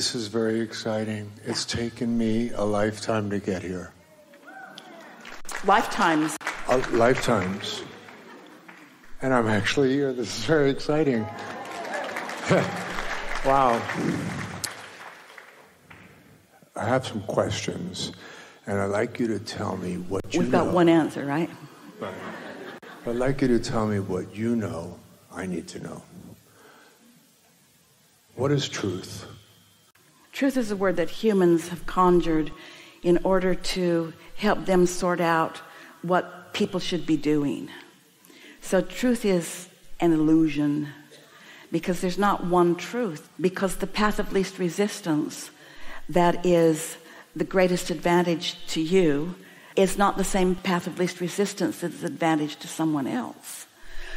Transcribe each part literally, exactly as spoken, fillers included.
This is very exciting. It's taken me a lifetime to get here. Lifetimes. Uh, lifetimes. And I'm actually here. This is very exciting. Wow. I have some questions, and I'd like you to tell me what you know. We've got one answer, right? Right. I'd like you to tell me what you know I need to know. What is truth? Truth is a word that humans have conjured in order to help them sort out what people should be doing. So truth is an illusion, because there's not one truth, because the path of least resistance, that is the greatest advantage to you, is not the same path of least resistance that's advantage to someone else.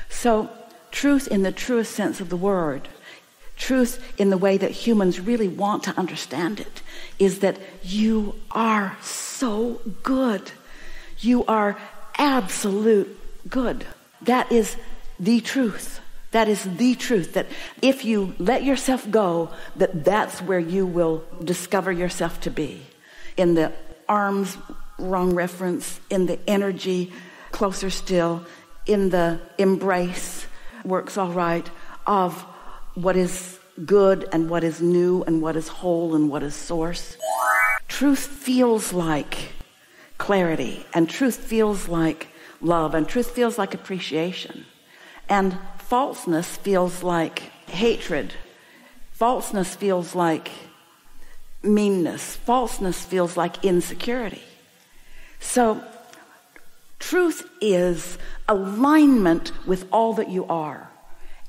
So truth in the truest sense of the word, truth in the way that humans really want to understand it, is that you are so good. You are absolute good. That is the truth. That is the truth, that if you let yourself go, that that's where you will discover yourself to be. In the arms, wrong reference, in the energy, closer still, in the embrace, works all right, of what is good and what is new and what is whole and what is source. Truth feels like clarity, and truth feels like love, and truth feels like appreciation. And falseness feels like hatred. Falseness feels like meanness. Falseness feels like insecurity. So truth is alignment with all that you are.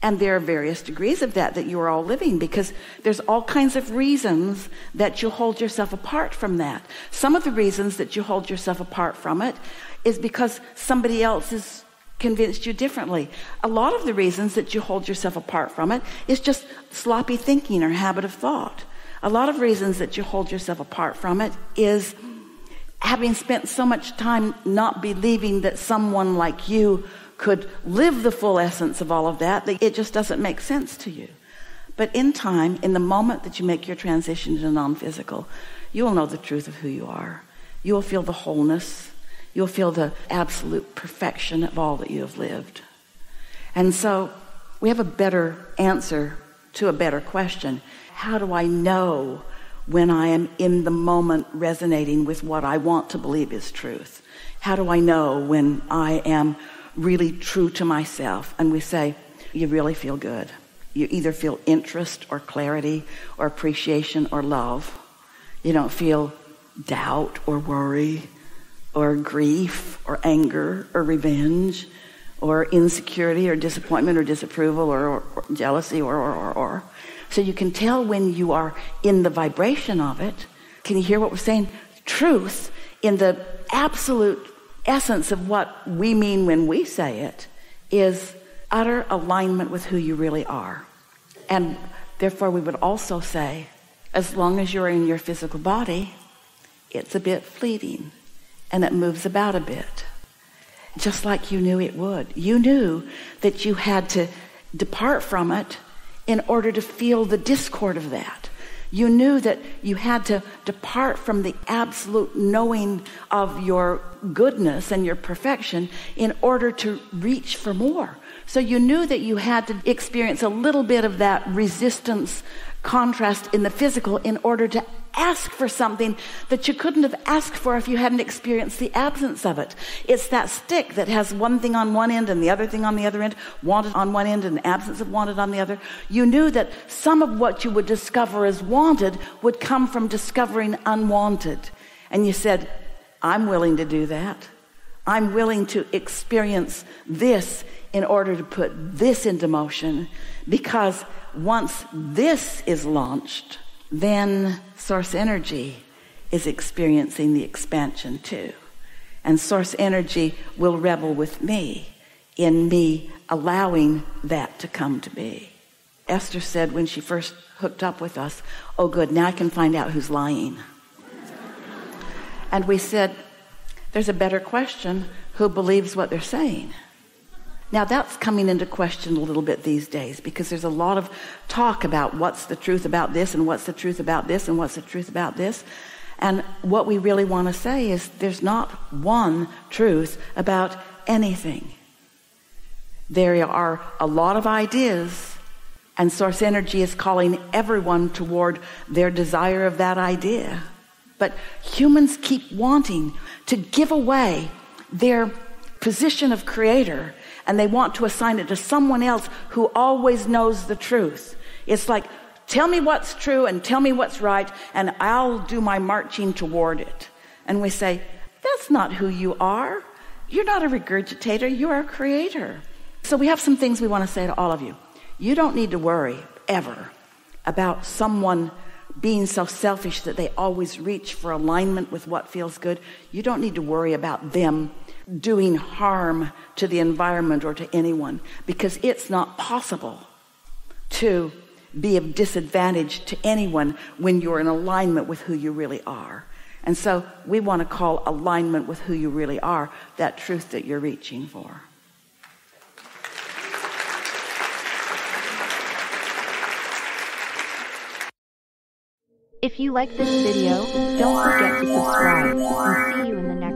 And there are various degrees of that that you are all living, because there's all kinds of reasons that you hold yourself apart from that. Some of the reasons that you hold yourself apart from it is because somebody else is convinced you differently. A lot of the reasons that you hold yourself apart from it is just sloppy thinking or habit of thought. A lot of reasons that you hold yourself apart from it is having spent so much time not believing that someone like you could live the full essence of all of that, that it just doesn't make sense to you. But in time, in the moment that you make your transition to non-physical, you will know the truth of who you are. You will feel the wholeness. You'll feel the absolute perfection of all that you have lived. And so we have a better answer to a better question. How do I know when I am in the moment resonating with what I want to believe is truth? How do I know when I am really true to myself? And we say, you really feel good. You either feel interest or clarity or appreciation or love. You don't feel doubt or worry or grief or anger or revenge or insecurity or disappointment or disapproval or, or, or jealousy or, or, or, or. So you can tell when you are in the vibration of it. Can you hear what we're saying? Truth in the absolute essence of what we mean when we say it is utter alignment with who you really are. And therefore we would also say, as long as you're in your physical body, it's a bit fleeting. And it moves about a bit, just like you knew it would. You knew that you had to depart from it in order to feel the discord of that. You knew that you had to depart from the absolute knowing of your goodness and your perfection in order to reach for more. So you knew that you had to experience a little bit of that resistance contrast in the physical in order to ask for something that you couldn't have asked for if you hadn't experienced the absence of it. It's that stick that has one thing on one end and the other thing on the other end, wanted on one end and absence of wanted on the other. You knew that some of what you would discover as wanted would come from discovering unwanted. And you said, I'm willing to do that. I'm willing to experience this in order to put this into motion, because once this is launched, then source energy is experiencing the expansion too. And source energy will revel with me in me allowing that to come to be. Esther said when she first hooked up with us, oh good, now I can find out who's lying. And we said, there's a better question, who believes what they're saying? Now that's coming into question a little bit these days, because there's a lot of talk about what's the truth about this and what's the truth about this and what's the truth about this. And what we really want to say is there's not one truth about anything. There are a lot of ideas, and source energy is calling everyone toward their desire of that idea. But humans keep wanting to give away their position of creator, and they want to assign it to someone else who always knows the truth. It's like, tell me what's true and tell me what's right, and I'll do my marching toward it. And we say, that's not who you are. You're not a regurgitator, you are a creator. So we have some things we want to say to all of you. You don't need to worry ever about someone being so selfish that they always reach for alignment with what feels good. You don't need to worry about them doing harm to the environment or to anyone, because it's not possible to be of disadvantage to anyone when you're in alignment with who you really are. And so we want to call alignment with who you really are that truth that you're reaching for. If you like this video, don't forget to subscribe, and see you in the next one.